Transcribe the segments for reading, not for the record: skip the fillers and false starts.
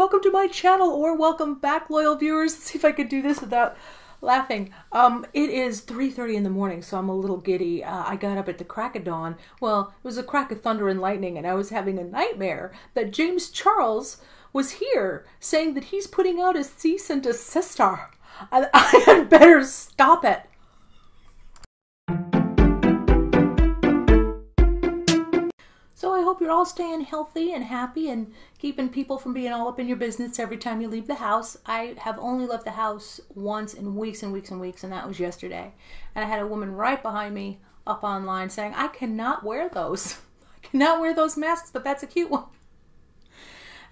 welcome to my channel, or welcome back, loyal viewers. Let's see if I could do this without laughing. It is 3:30 in the morning, so I'm a little giddy. I got up at the crack of dawn. Well, it was a crack of thunder and lightning, and I was having a nightmare that James Charles was here saying that he's putting out a cease and desist. I had better stop it. So I hope you're all staying healthy and happy and keeping people from being all up in your business every time you leave the house. I have only left the house once in weeks and weeks and weeks, and that was yesterday. And I had a woman right behind me up online saying, I cannot wear those. I cannot wear those masks, but that's a cute one.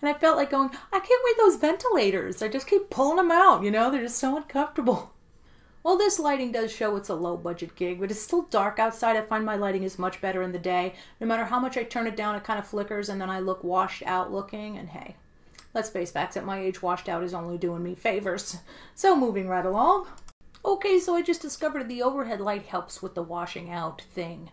And I felt like going, I can't wear those ventilators. I just keep pulling them out, you know, they're just so uncomfortable. Well, this lighting does show it's a low-budget gig, but it's still dark outside. I find my lighting is much better in the day. No matter how much I turn it down, it kind of flickers, and then I look washed out looking, and hey, let's face facts. At my age, washed out is only doing me favors. So moving right along. Okay, so I just discovered the overhead light helps with the washing out thing.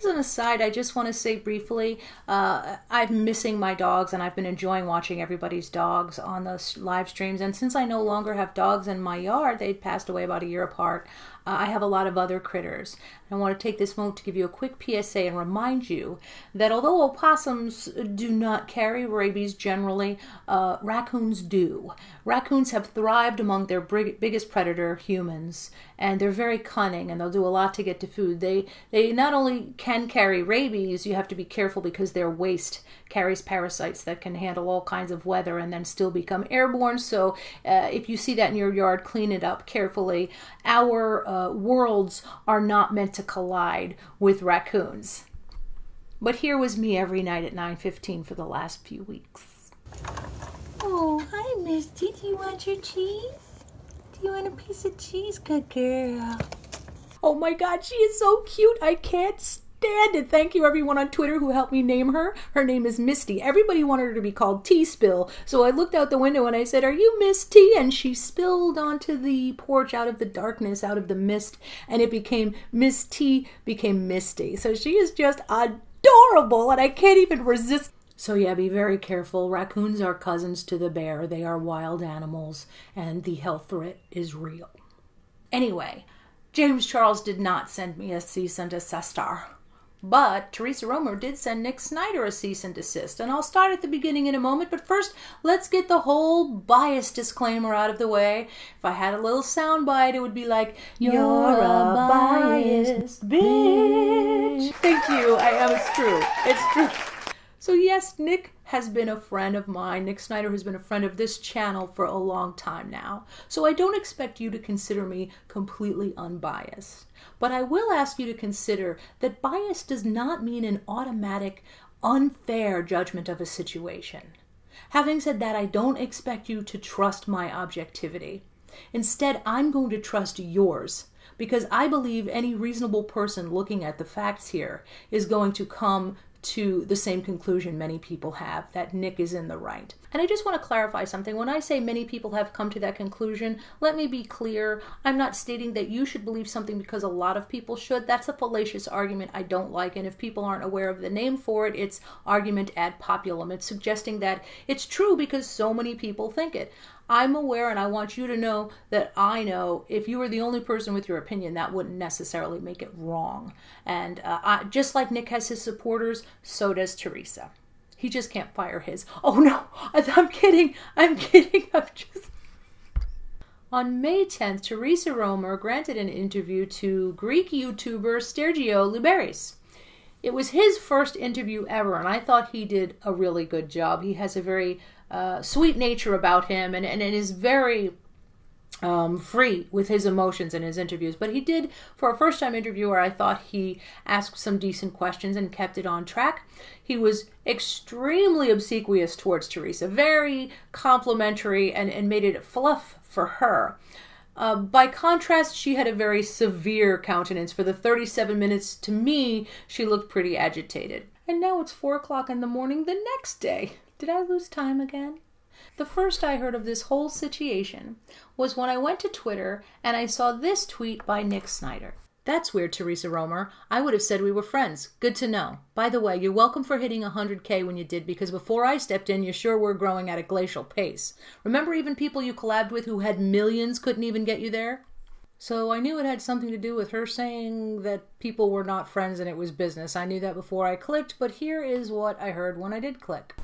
As an aside, I just want to say briefly, I'm missing my dogs, and I've been enjoying watching everybody's dogs on the live streams. And since I no longer have dogs in my yard, they passed away about a year apart, I have a lot of other critters. And I want to take this moment to give you a quick PSA and remind you that although opossums do not carry rabies generally, raccoons do. Raccoons have thrived among their biggest predator, humans, and they're very cunning, and they'll do a lot to get to food. They not only can carry rabies, you have to be careful because their waste carries parasites that can handle all kinds of weather and then still become airborne. So if you see that in your yard, clean it up carefully. Our worlds are not meant to collide with raccoons. But here was me every night at 9:15 for the last few weeks. Oh, hi, Misty. Do you want your cheese? Do you want a piece of cheese? Good girl. Oh my God, she is so cute. I can't stand it. Thank you everyone on Twitter who helped me name her. Her name is Misty. Everybody wanted her to be called Tea Spill. So I looked out the window and I said, are you Miss Tea? And she spilled onto the porch out of the darkness, out of the mist. And it became Miss Tea became Misty. So she is just adorable and I can't even resist. So yeah, be very careful. Raccoons are cousins to the bear. They are wild animals and the health threat is real. Anyway, James Charles did not send me a cease and desist. But Theresa Roemer did send Nick Snider a cease and desist, and I'll start at the beginning in a moment, but first, let's get the whole bias disclaimer out of the way. If I had a little soundbite, it would be like, you're a biased bitch. Thank you, I am, it's true, it's true. So yes, Nick has been a friend of mine. Nick Snider has been a friend of this channel for a long time now. So I don't expect you to consider me completely unbiased. But I will ask you to consider that bias does not mean an automatic, unfair judgment of a situation. Having said that, I don't expect you to trust my objectivity. Instead, I'm going to trust yours, because I believe any reasonable person looking at the facts here is going to come to the same conclusion many people have, that Nick is in the right. And I just want to clarify something. When I say many people have come to that conclusion, let me be clear. I'm not stating that you should believe something because a lot of people should. That's a fallacious argument I don't like. And if people aren't aware of the name for it, it's argument ad populum. It's suggesting that it's true because so many people think it. I'm aware, and I want you to know that I know if you were the only person with your opinion, that wouldn't necessarily make it wrong. And just like Nick has his supporters, so does Theresa. He just can't fire his. Oh no, I'm kidding. I'm kidding. I'm just... On May 10th, Theresa Roemer granted an interview to Greek YouTuber Stergio Leberis. It was his first interview ever, and I thought he did a really good job. He has a very sweet nature about him, and it is very free with his emotions in his interviews. But he did, for a first-time interviewer, I thought he asked some decent questions and kept it on track. He was extremely obsequious towards Theresa, very complimentary, and made it fluff for her. By contrast, she had a very severe countenance. For the 37 minutes, to me, she looked pretty agitated. And now it's 4 o'clock in the morning the next day. Did I lose time again? The first I heard of this whole situation was when I went to Twitter and I saw this tweet by Nick Snider. That's weird, Theresa Roemer. I would have said we were friends. Good to know. By the way, you're welcome for hitting 100K when you did, because before I stepped in, you sure were growing at a glacial pace. Remember even people you collabed with who had millions couldn't even get you there? So I knew it had something to do with her saying that people were not friends and it was business. I knew that before I clicked, but here is what I heard when I did click.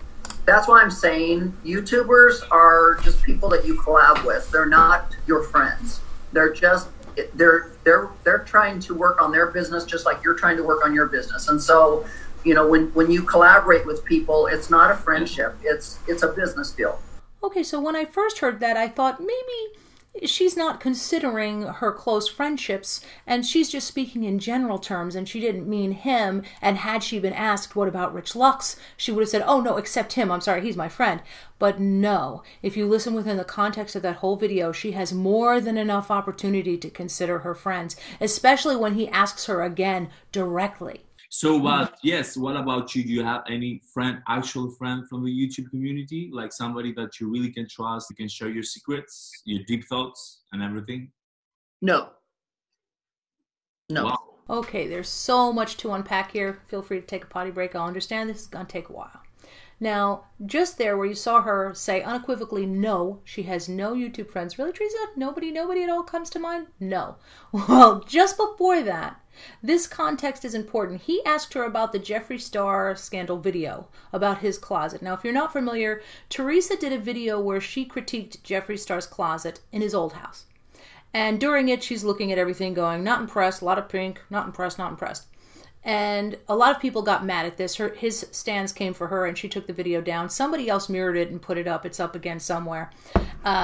That's why I'm saying YouTubers are just people that you collab with. They're not your friends. They're just... They're trying to work on their business just like you're trying to work on your business. And so, you know, when you collaborate with people, it's not a friendship. It's a business deal. Okay, so when I first heard that, I thought maybe she's not considering her close friendships and she's just speaking in general terms and she didn't mean him. And had she been asked, what about Rich Lux? She would have said, oh, no, except him. I'm sorry, he's my friend. But no, if you listen within the context of that whole video, she has more than enough opportunity to consider her friends, especially when he asks her again directly. So, yes, what about you? Do you have any friend, actual friend from the YouTube community? Like somebody that you really can trust, you can share your secrets, your deep thoughts and everything? No. No. Wow. Okay, there's so much to unpack here. Feel free to take a potty break. I understand this is going to take a while. Now, just there where you saw her say unequivocally, no, she has no YouTube friends. Really, Teresa? Nobody at all comes to mind? No. Well, just before that, this context is important. He asked her about the Jeffree Star scandal video, about his closet. Now, if you're not familiar, Teresa did a video where she critiqued Jeffree Star's closet in his old house. And during it, she's looking at everything going, not impressed, a lot of pink, not impressed, not impressed. And a lot of people got mad at this. His stands came for her and she took the video down. Somebody else mirrored it and put it up. It's up again somewhere. In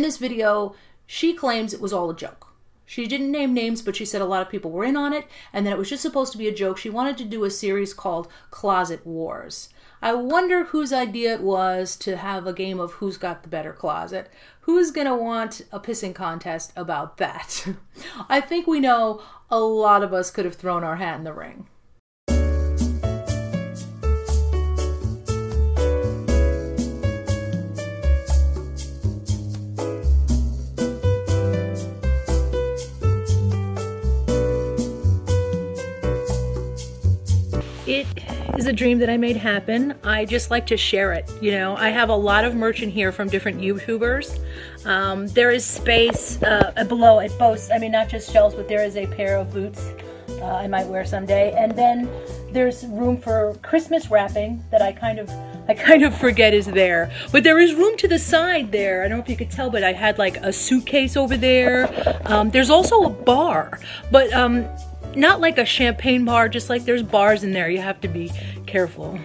this video, she claims it was all a joke. She didn't name names, but she said a lot of people were in on it and that it was just supposed to be a joke. She wanted to do a series called Closet Wars. I wonder whose idea it was to have a game of who's got the better closet. Who's going to want a pissing contest about that? I think we know a lot of us could have thrown our hat in the ring. It is a dream that I made happen. I just like to share it. You know, I have a lot of merch in here from different YouTubers. There is space below at both. I mean, not just shelves, but there is a pair of boots I might wear someday. And then there's room for Christmas wrapping that I kind of forget is there. But there is room to the side there. I don't know if you could tell, but I had like a suitcase over there. There's also a bar, but not like a champagne bar, just like there's bars in there. You have to be careful.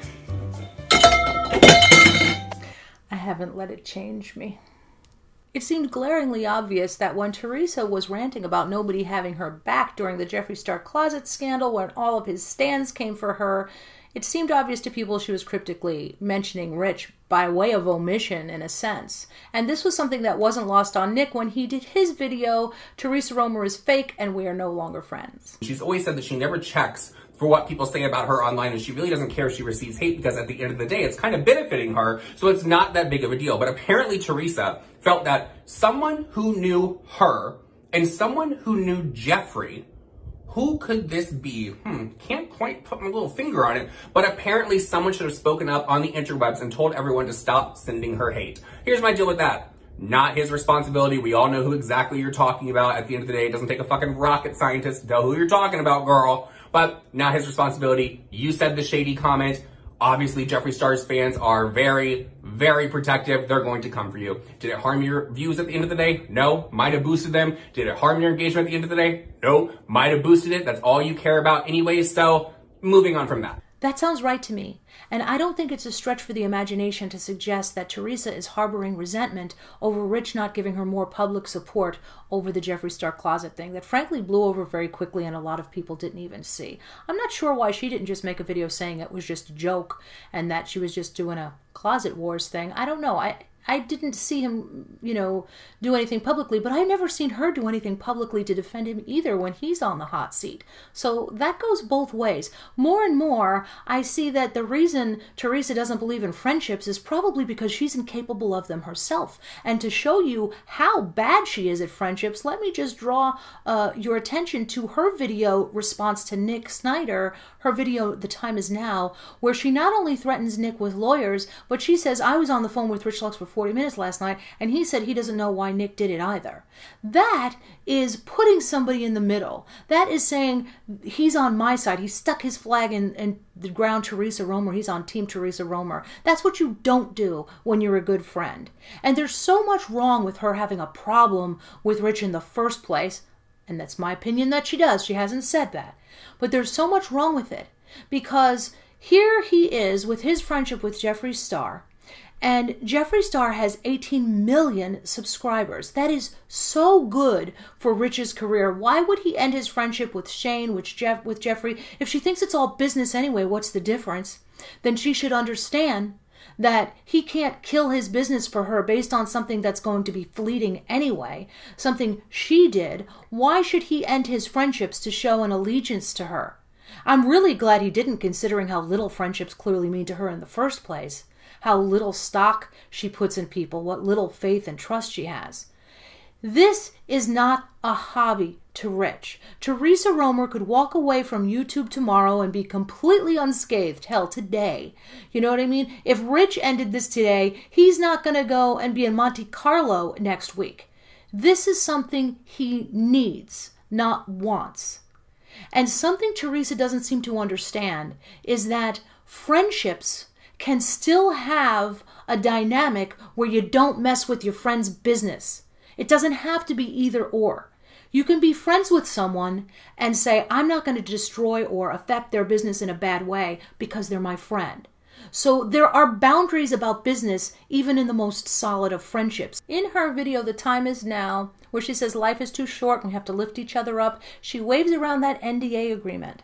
I haven't let it change me. It seemed glaringly obvious that when Teresa was ranting about nobody having her back during the Jeffree Star closet scandal, when all of his stands came for her, it seemed obvious to people she was cryptically mentioning Rich by way of omission in a sense. And this was something that wasn't lost on Nick when he did his video, Theresa Roemer is fake and we are no longer friends. She's always said that she never checks for what people say about her online and she really doesn't care if she receives hate because at the end of the day, it's kind of benefiting her, so it's not that big of a deal. But apparently Teresa felt that someone who knew her and someone who knew Jeffree, who could this be? Can't quite put my little finger on it, but apparently someone should have spoken up on the interwebs and told everyone to stop sending her hate. Here's my deal with that. Not his responsibility. We all know who exactly you're talking about. At the end of the day, it doesn't take a fucking rocket scientist to know who you're talking about, girl. But not his responsibility. You said the shady comment. Obviously, Jeffree Star's fans are very, very protective. They're going to come for you. Did it harm your views at the end of the day? No. Might have boosted them. Did it harm your engagement at the end of the day? No. Might have boosted it. That's all you care about anyway. So moving on from that. That sounds right to me, and I don't think it's a stretch for the imagination to suggest that Teresa is harboring resentment over Rich not giving her more public support over the Jeffree Star closet thing that frankly blew over very quickly and a lot of people didn't even see. I'm not sure why she didn't just make a video saying it was just a joke and that she was just doing a Closet Wars thing. I don't know. I I didn't see him, you know, do anything publicly, but I've never seen her do anything publicly to defend him either when he's on the hot seat. So that goes both ways. More and more, I see that the reason Theresa doesn't believe in friendships is probably because she's incapable of them herself. And to show you how bad she is at friendships, let me just draw your attention to her video response to Nick Snider, her video The Time Is Now, where she not only threatens Nick with lawyers, but she says, I was on the phone with Rich Lux for 40 minutes last night, and he said he doesn't know why Nick did it either. That is putting somebody in the middle. That is saying, he's on my side. He stuck his flag in the ground, Theresa Roemer. He's on Team Theresa Roemer. That's what you don't do when you're a good friend. And there's so much wrong with her having a problem with Rich in the first place, and that's my opinion that she does. She hasn't said that. But there's so much wrong with it, because here he is with his friendship with Jeffree Star, and Jeffree Star has 18 million subscribers. That is so good for Rich's career. Why would he end his friendship with Shane, with Jeffree? If she thinks it's all business anyway, what's the difference? Then she should understand that he can't kill his business for her based on something that's going to be fleeting anyway, something she did. Why should he end his friendships to show an allegiance to her? I'm really glad he didn't, considering how little friendships clearly mean to her in the first place. How little stock she puts in people, what little faith and trust she has. This is not a hobby to Rich. Theresa Roemer could walk away from YouTube tomorrow and be completely unscathed, hell, today. You know what I mean? If Rich ended this today, he's not going to go and be in Monte Carlo next week. This is something he needs, not wants. And something Theresa doesn't seem to understand is that friendships can still have a dynamic where you don't mess with your friend's business. It doesn't have to be either or. You can be friends with someone and say, I'm not going to destroy or affect their business in a bad way because they're my friend. So there are boundaries about business, even in the most solid of friendships. In her video, The Time Is Now, where she says life is too short and we have to lift each other up, she waves around that NDA agreement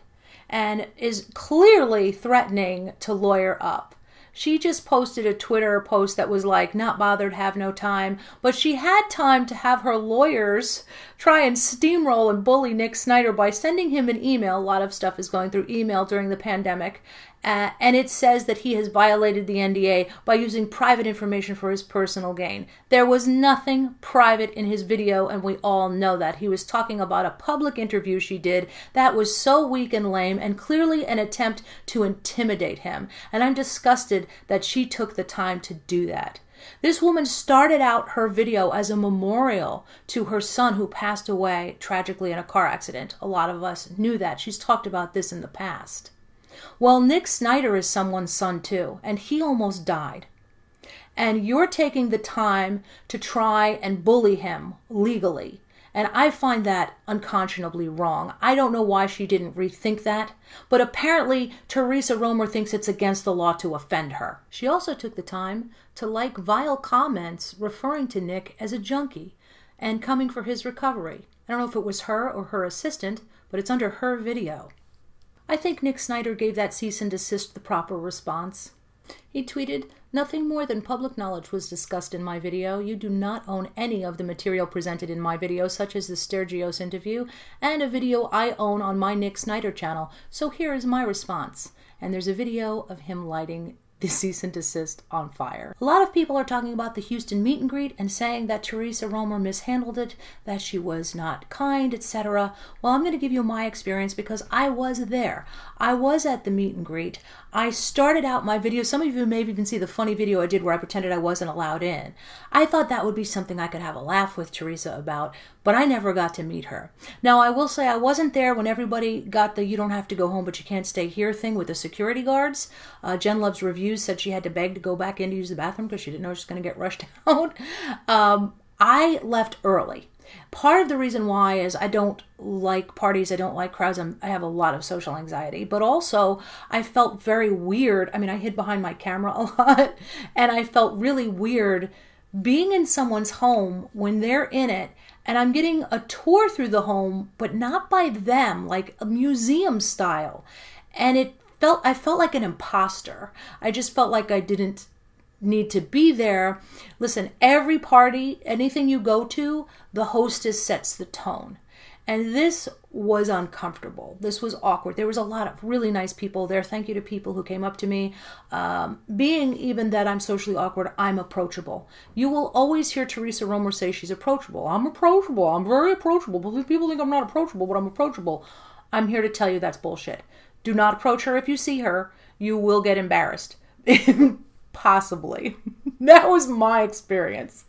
and is clearly threatening to lawyer up. She just posted a Twitter post that was like, not bothered, have no time. But she had time to have her lawyers try and steamroll and bully Nick Snider by sending him an email. A lot of stuff is going through email during the pandemic. And it says that he has violated the NDA by using private information for his personal gain. There was nothing private in his video, and we all know that. He was talking about a public interview she did that was so weak and lame and clearly an attempt to intimidate him. And I'm disgusted that she took the time to do that. This woman started out her video as a memorial to her son who passed away tragically in a car accident. A lot of us knew that. She's talked about this in the past. Well, Nick Snider is someone's son too, and he almost died. And you're taking the time to try and bully him legally. And I find that unconscionably wrong. I don't know why she didn't rethink that, but apparently Theresa Roemer thinks it's against the law to offend her. She also took the time to like vile comments referring to Nick as a junkie and coming for his recovery. I don't know if it was her or her assistant, but it's under her video. I think Nick Snider gave that cease and desist the proper response. He tweeted, "Nothing more than public knowledge was discussed in my video. You do not own any of the material presented in my video, such as the Stergios interview, and a video I own on my Nick Snider channel, so here is my response." And there's a video of him lighting the cease and desist on fire. A lot of people are talking about the Houston meet and greet and saying that Theresa Roemer mishandled it, that she was not kind, etc. Well, I'm going to give you my experience because I was there. I was at the meet and greet. I started out my video. Some of you may even see the funny video I did where I pretended I wasn't allowed in. I thought that would be something I could have a laugh with Theresa about, but I never got to meet her. Now, I will say I wasn't there when everybody got the you don't have to go home but you can't stay here thing with the security guards. Jen Luvs Reviews said she had to beg to go back in to use the bathroom because she didn't know she was going to get rushed out. I left early. Part of the reason why is I don't like parties. I don't like crowds. I have a lot of social anxiety, but also I felt very weird. I mean, I hid behind my camera a lot, and I felt really weird being in someone's home when they're in it, and I'm getting a tour through the home, but not by them, like a museum style. And I felt like an imposter. I just felt like I didn't need to be there. Listen, every party, anything you go to, the hostess sets the tone. And this was uncomfortable. This was awkward. There was a lot of really nice people there. Thank you to people who came up to me. Being even that I'm socially awkward, I'm approachable. You will always hear Theresa Roemer say she's approachable. I'm approachable. I'm very approachable. But people think I'm not approachable, but I'm approachable. I'm here to tell you that's bullshit. Do not approach her if you see her. You will get embarrassed. Possibly. That was my experience.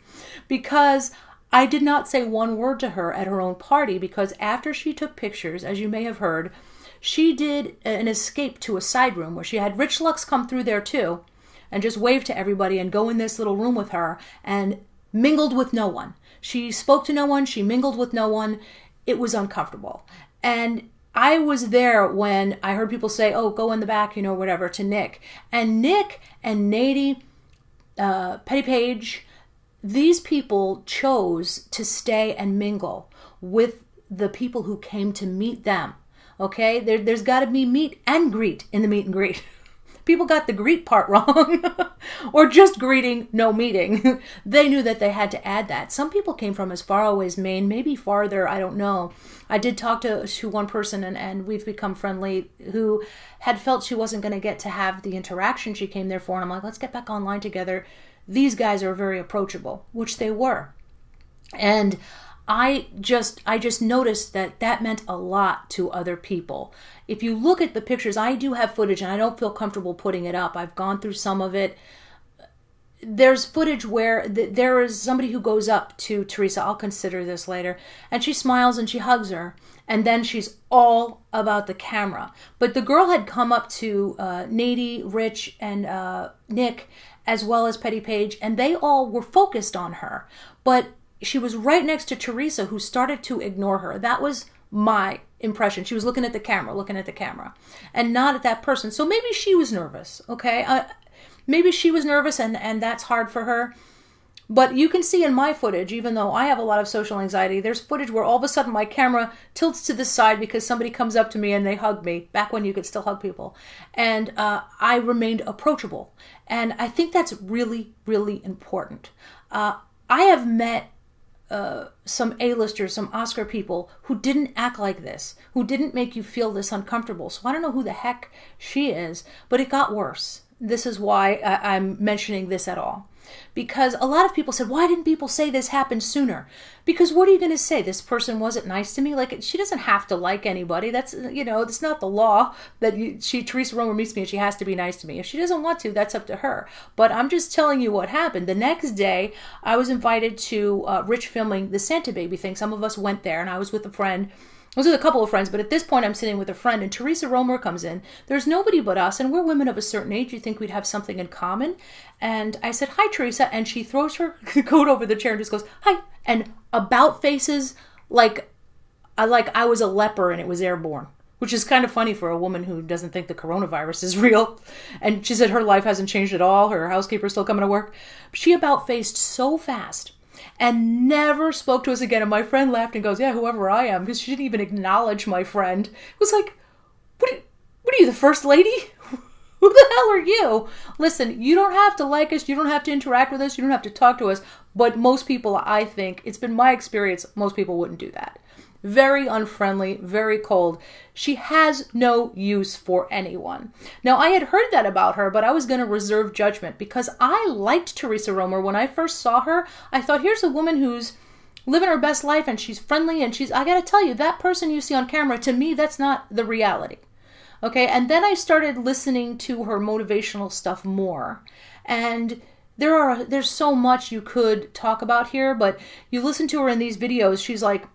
Because I did not say one word to her at her own party, because after she took pictures, as you may have heard, she did an escape to a side room where she had Rich Lux come through there too and just wave to everybody and go in this little room with her and mingled with no one. She spoke to no one. She mingled with no one. It was uncomfortable. And I was there when I heard people say, oh, go in the back, you know, whatever, to Nick. And Nick and Nadya, Petty Page, these people chose to stay and mingle with the people who came to meet them, okay? There's got to be meet and greet in the meet and greet. People got the greet part wrong, or just greeting, no meeting. They knew that they had to add that. Some people came from as far away as Maine, maybe farther, I don't know. I did talk to one person, and we've become friendly, who had felt she wasn't going to get to have the interaction she came there for, and I'm like, let's get back online together. These guys are very approachable, which they were. And I just noticed that that meant a lot to other people. If you look at the pictures, I do have footage, and I don't feel comfortable putting it up. I've gone through some of it. There's footage where there is somebody who goes up to Theresa, I'll consider this later, and she smiles and she hugs her, and then she's all about the camera. But the girl had come up to Nadya, Rich, and Nick, as well as Petty Page, and they all were focused on her. But she was right next to Theresa, who started to ignore her. That was my impression. She was looking at the camera, and not at that person. So maybe she was nervous, okay? Maybe she was nervous, and that's hard for her. But you can see in my footage, even though I have a lot of social anxiety, there's footage where all of a sudden my camera tilts to the side because somebody comes up to me and they hug me, back when you could still hug people. And I remained approachable. And I think that's really, really important. I have met some A-listers, some Oscar people who didn't act like this, who didn't make you feel this uncomfortable. So I don't know who the heck she is, but it got worse. This is why I'm mentioning this at all. Because a lot of people said, why didn't people say this happened sooner? Because what are you going to say? This person wasn't nice to me? Like, she doesn't have to like anybody. That's, you know, it's not the law that Theresa Roemer meets me and she has to be nice to me. If she doesn't want to, that's up to her. But I'm just telling you what happened. The next day, I was invited to Rich filming the Santa Baby thing. Some of us went there, and I was with a friend. I was with a couple of friends, but at this point I'm sitting with a friend, and Theresa Roemer comes in. There's nobody but us, and we're women of a certain age. You'd think we'd have something in common. And I said, hi, Theresa, and she throws her coat over the chair and just goes, hi, and about faces like I was a leper and it was airborne, which is kind of funny for a woman who doesn't think the coronavirus is real. And she said her life hasn't changed at all. Her housekeeper's still coming to work. She about faced so fast and never spoke to us again. And my friend laughed and goes, yeah, whoever I am, because she didn't even acknowledge my friend. It was like, what are you, the first lady? Who the hell are you? Listen, you don't have to like us. You don't have to interact with us. You don't have to talk to us. But most people, I think, it's been my experience, most people wouldn't do that. Very unfriendly, very cold. She has no use for anyone. Now, I had heard that about her, but I was going to reserve judgment because I liked Theresa Roemer. When I first saw her, I thought, here's a woman who's living her best life and she's friendly and I got to tell you, that person you see on camera, to me, that's not the reality. Okay, and then I started listening to her motivational stuff more. And there's so much you could talk about here, but you listen to her in these videos, she's like,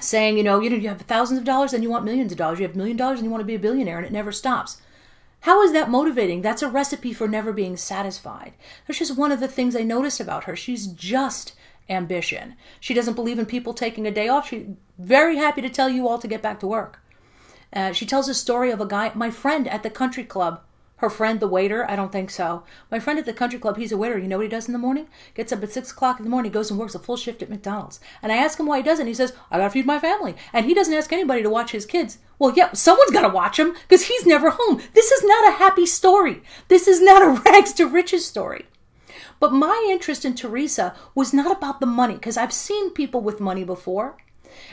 saying, you have thousands of dollars and you want millions of dollars. You have $1 million and you want to be a billionaire, and it never stops. How is that motivating? That's a recipe for never being satisfied. That's just one of the things I noticed about her. She's just ambition. She doesn't believe in people taking a day off. She's very happy to tell you all to get back to work. She tells a story of a guy, my friend at the country club. Her friend, the waiter? I don't think so. My friend at the country club, he's a waiter. You know what he does in the morning? Gets up at 6 o'clock in the morning, goes and works a full shift at McDonald's. And I ask him why he doesn't. He says, I gotta feed my family. And he doesn't ask anybody to watch his kids. Well, yeah, someone's gotta watch him because he's never home. This is not a happy story. This is not a rags to riches story. But my interest in Theresa was not about the money, because I've seen people with money before.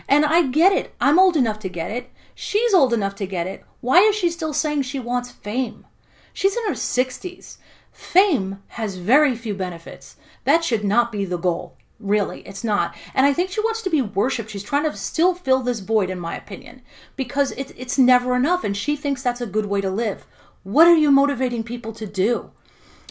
And I get it. I'm old enough to get it. She's old enough to get it. Why is she still saying she wants fame? She's in her 60s. Fame has very few benefits. That should not be the goal. Really, it's not. And I think she wants to be worshipped. She's trying to still fill this void, in my opinion, because it's never enough. And she thinks that's a good way to live. What are you motivating people to do?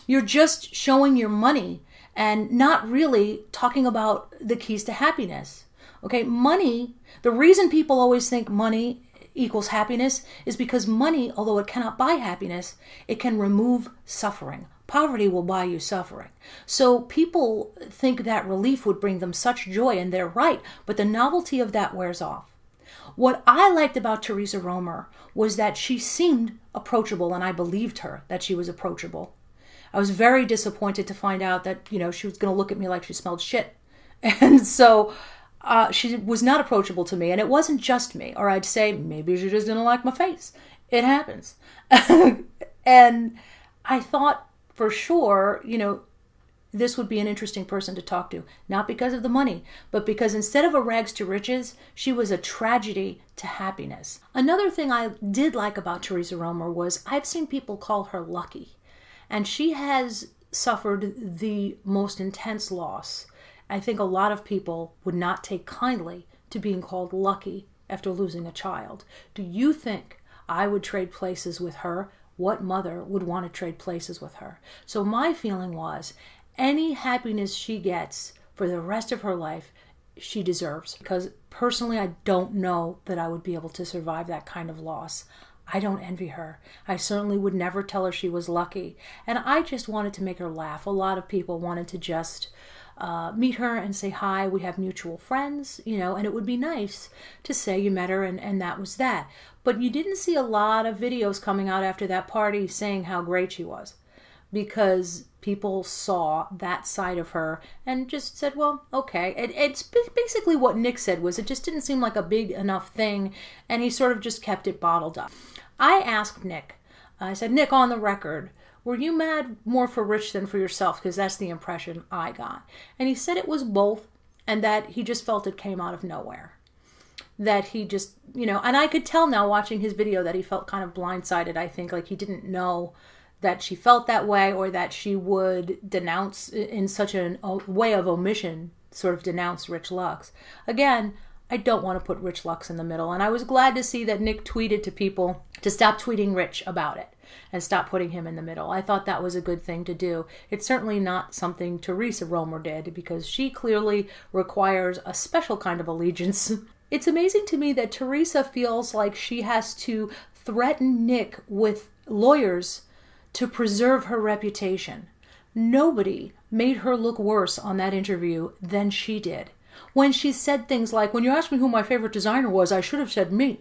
You're just showing your money and not really talking about the keys to happiness. Okay, money, the reason people always think money equals happiness is because money, although it cannot buy happiness, it can remove suffering. Poverty will buy you suffering. So people think that relief would bring them such joy, and they're right, but the novelty of that wears off. What I liked about Theresa Roemer was that she seemed approachable, and I believed her that she was approachable. I was very disappointed to find out that, you know, she was going to look at me like she smelled shit. And so she was not approachable to me, and it wasn't just me, or I'd say maybe she just didn't like my face. It happens. And I thought for sure, you know, this would be an interesting person to talk to, not because of the money, but because instead of a rags to riches, she was a tragedy to happiness. Another thing I did like about Theresa Roemer was I've seen people call her lucky, and she has suffered the most intense loss. I think a lot of people would not take kindly to being called lucky after losing a child. Do you think I would trade places with her? What mother would want to trade places with her? So my feeling was, any happiness she gets for the rest of her life, she deserves. Because personally, I don't know that I would be able to survive that kind of loss. I don't envy her. I certainly would never tell her she was lucky. And I just wanted to make her laugh. A lot of people wanted to just meet her and say, hi, we have mutual friends, you know, and it would be nice to say you met her and that was that. But you didn't see a lot of videos coming out after that party saying how great she was, because people saw that side of her and just said, well, okay. It's basically what Nick said, was it just didn't seem like a big enough thing, and he sort of just kept it bottled up. I asked Nick, I said, Nick, on the record, were you mad more for Rich than for yourself? Because that's the impression I got. And he said it was both, and that he just felt it came out of nowhere. That he just, you know, and I could tell now watching his video that he felt kind of blindsided, I think, like he didn't know that she felt that way, or that she would denounce in such a way of omission, sort of denounce Rich Lux. Again, I don't want to put Rich Lux in the middle, and I was glad to see that Nick tweeted to people to stop tweeting Rich about it and stop putting him in the middle. I thought that was a good thing to do. It's certainly not something Theresa Roemer did, because she clearly requires a special kind of allegiance. It's amazing to me that Theresa feels like she has to threaten Nick with lawyers to preserve her reputation. Nobody made her look worse on that interview than she did. When she said things like, when you asked me who my favorite designer was, I should have said me.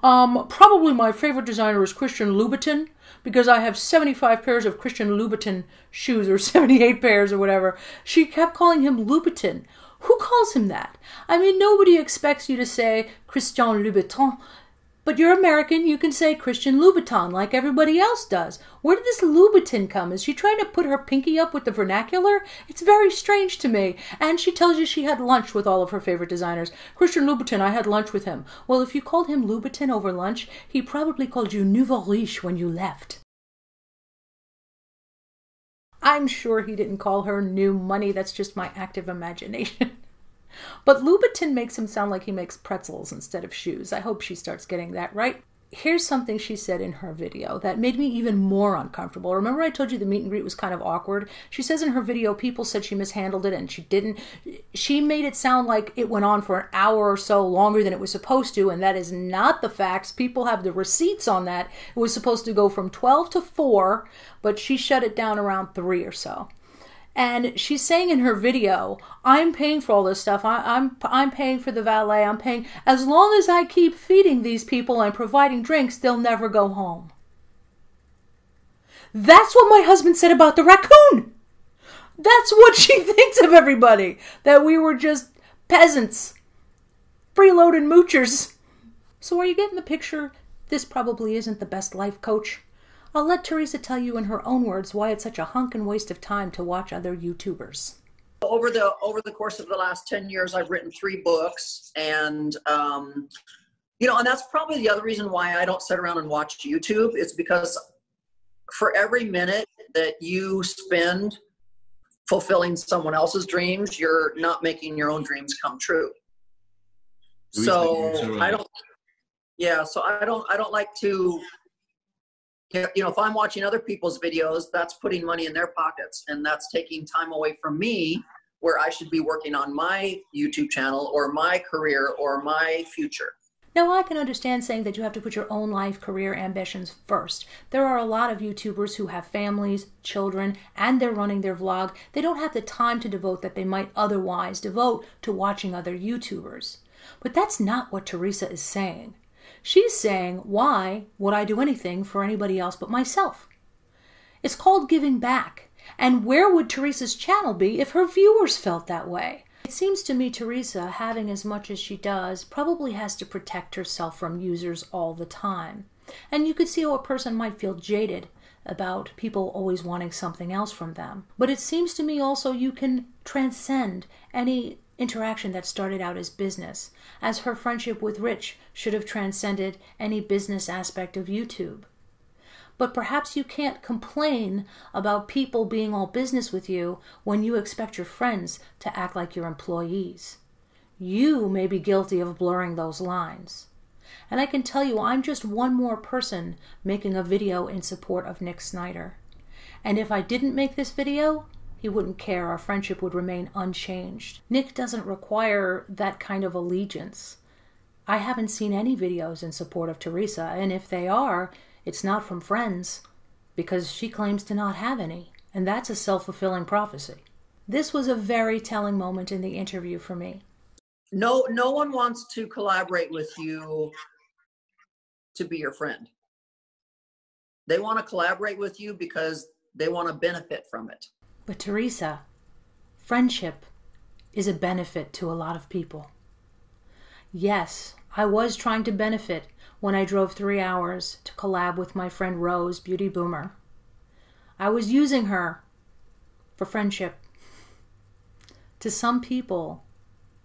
Probably my favorite designer is Christian Louboutin, because I have 75 pairs of Christian Louboutin shoes, or 78 pairs or whatever. She kept calling him Louboutin. Who calls him that? I mean, nobody expects you to say Christian Louboutin, but you're American, you can say Christian Louboutin like everybody else does. Where did this Louboutin come? Is she trying to put her pinky up with the vernacular? It's very strange to me. And she tells you she had lunch with all of her favorite designers. Christian Louboutin, I had lunch with him. Well, if you called him Louboutin over lunch, he probably called you Nouveau Riche when you left. I'm sure he didn't call her New Money. That's just my active imagination. But Louboutin makes him sound like he makes pretzels instead of shoes. I hope she starts getting that right. Here's something she said in her video that made me even more uncomfortable. Remember I told you the meet and greet was kind of awkward? She says in her video, people said she mishandled it and she didn't. She made it sound like it went on for an hour or so longer than it was supposed to, and that is not the facts. People have the receipts on that. It was supposed to go from 12 to 4, but she shut it down around 3 or so. And she's saying in her video, I'm paying for all this stuff. I'm paying for the valet. I'm paying. As long as I keep feeding these people and providing drinks, they'll never go home. That's what my husband said about the raccoon. That's what she thinks of everybody. That we were just peasants. Freeloaded moochers. So are you getting the picture? This probably isn't the best life coach. I'll let Theresa tell you in her own words why it's such a hunk and waste of time to watch other YouTubers. Over the course of the last 10 years, I've written 3 books, and you know, and that's probably the other reason why I don't sit around and watch YouTube. It's because for every minute that you spend fulfilling someone else's dreams, you're not making your own dreams come true. So I don't. Yeah, so I don't like to. You know, if I'm watching other people's videos, that's putting money in their pockets, and that's taking time away from me where I should be working on my YouTube channel or my career or my future. Now, I can understand saying that you have to put your own life, career, ambitions first. There are a lot of YouTubers who have families, children, and they're running their vlog. They don't have the time to devote that they might otherwise devote to watching other YouTubers. But that's not what Theresa is saying. She's saying, why would I do anything for anybody else but myself? It's called giving back. And where would Theresa's channel be if her viewers felt that way? It seems to me Theresa, having as much as she does, probably has to protect herself from users all the time. And you could see how a person might feel jaded about people always wanting something else from them. But it seems to me also you can transcend any interaction that started out as business, as her friendship with Rich should have transcended any business aspect of YouTube. But perhaps you can't complain about people being all business with you when you expect your friends to act like your employees. You may be guilty of blurring those lines. And I can tell you, I'm just one more person making a video in support of Nick Snider. And if I didn't make this video, he wouldn't care. Our friendship would remain unchanged. Nick doesn't require that kind of allegiance. I haven't seen any videos in support of Theresa, and if they are, it's not from friends, because she claims to not have any, and that's a self-fulfilling prophecy. This was a very telling moment in the interview for me. No one wants to collaborate with you to be your friend. They want to collaborate with you because they want to benefit from it. But Theresa, friendship is a benefit to a lot of people. Yes, I was trying to benefit when I drove 3 hours to collab with my friend Rose Beauty Boomer. I was using her for friendship. To some people,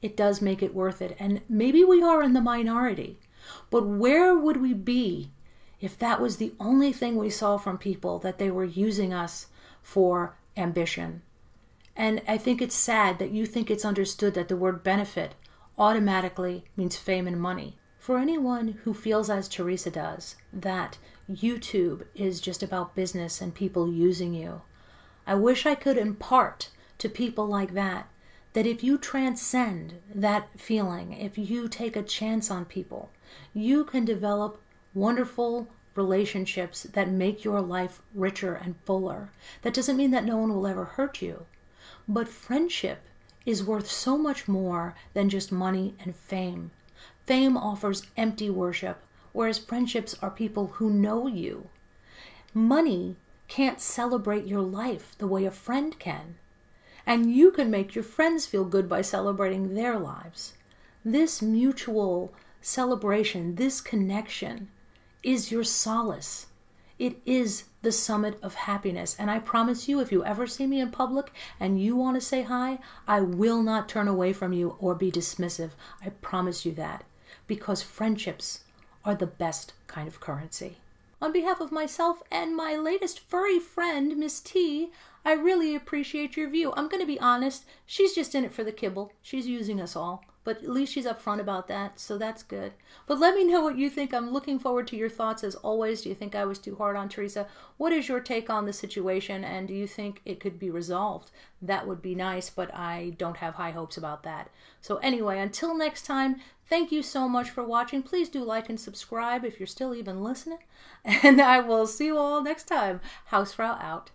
it does make it worth it, and maybe we are in the minority, but where would we be if that was the only thing we saw from people, that they were using us for ambition? And I think it's sad that you think it's understood that the word benefit automatically means fame and money. For anyone who feels as Theresa does, that YouTube is just about business and people using you, I wish I could impart to people like that, that if you transcend that feeling, if you take a chance on people, you can develop wonderful relationships that make your life richer and fuller. That doesn't mean that no one will ever hurt you, but friendship is worth so much more than just money and fame. Fame offers empty worship, whereas friendships are people who know you. Money can't celebrate your life the way a friend can, and you can make your friends feel good by celebrating their lives. This mutual celebration, this connection, is your solace. It is the summit of happiness. And I promise you, if you ever see me in public and you want to say hi, I will not turn away from you or be dismissive. I promise you that, because friendships are the best kind of currency. On behalf of myself and my latest furry friend, Miss T, I really appreciate your view. I'm going to be honest, she's just in it for the kibble. She's using us all, but at least she's upfront about that, so that's good. But let me know what you think. I'm looking forward to your thoughts as always. Do you think I was too hard on Theresa? What is your take on the situation, and do you think it could be resolved? That would be nice, but I don't have high hopes about that. So anyway, until next time, thank you so much for watching. Please do like and subscribe if you're still even listening. And I will see you all next time. Housefrau out.